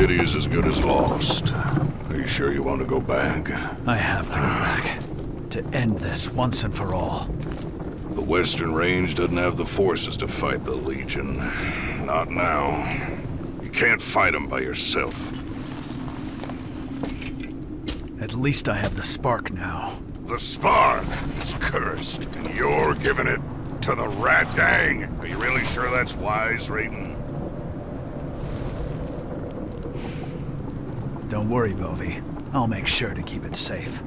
city is as good as lost. Are you sure you want to go back? I have to go back. To end this once and for all. The Western Range doesn't have the forces to fight the Legion. Not now. You can't fight them by yourself. At least I have the spark now. The spark is cursed, and you're giving it to the Rat Gang. Are you really sure that's wise, Raiden? Don't worry, Bovie. I'll make sure to keep it safe.